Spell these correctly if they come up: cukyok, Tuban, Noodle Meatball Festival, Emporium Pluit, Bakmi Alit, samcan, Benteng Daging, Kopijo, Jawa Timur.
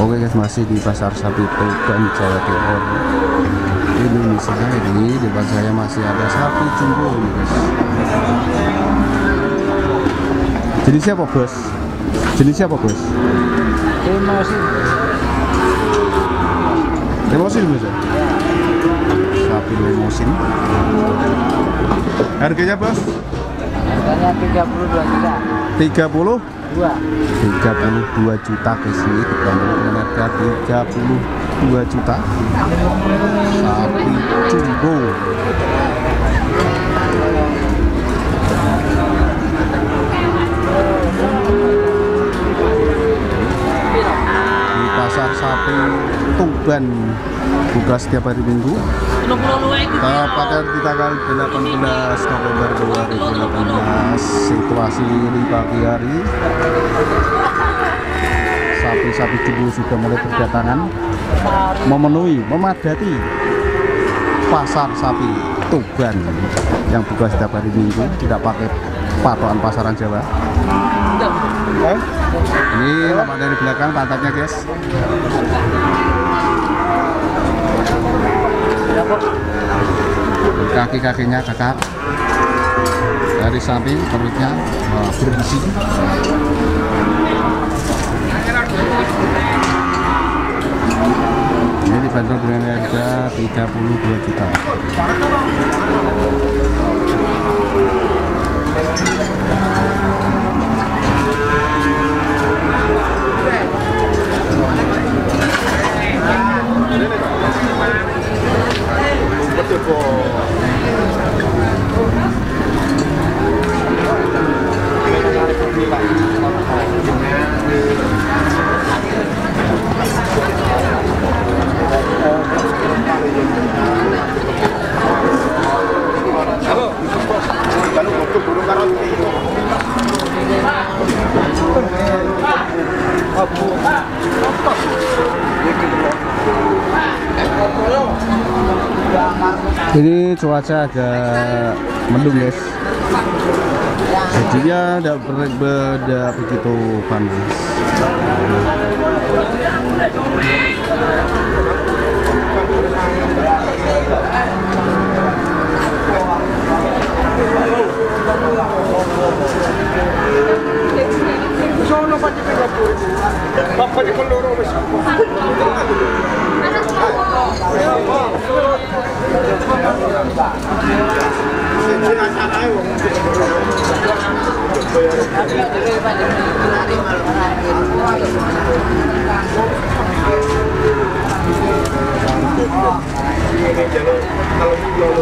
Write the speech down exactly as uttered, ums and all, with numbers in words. Oke guys, masih di pasar sapi Tuban, Jawa Timur, Indonesia. Ini di depan saya masih ada sapi jumbo nih guys. Jenisnya apa bos? Jenisnya apa bos? Emosi. Emosi bos ya? Sapi emosi. Harganya bos? Harganya tiga puluh dua juta. tiga puluh? tiga puluh dua juta ke sini, harga tiga puluh dua juta sapi jumbo. Di pasar sapi Tuban buka setiap hari Minggu, tepatnya di tanggal delapan belas November dua ribu delapan belas. Situasi ini pagi hari, sapi-sapi jumbo sudah mulai berdatangan, memenuhi, memadati pasar sapi Tuban yang buka setiap hari Minggu, tidak pakai patokan pasaran Jawa. Eh? Ini lemak dari belakang pantatnya guys. Kaki-kakinya kakak dari sapi, perutnya uh, berisi. Ini dibanderol dengan harga tiga puluh dua juta. Ini cuaca agak mendung guys, jadinya tidak berbeda begitu panas. Kalau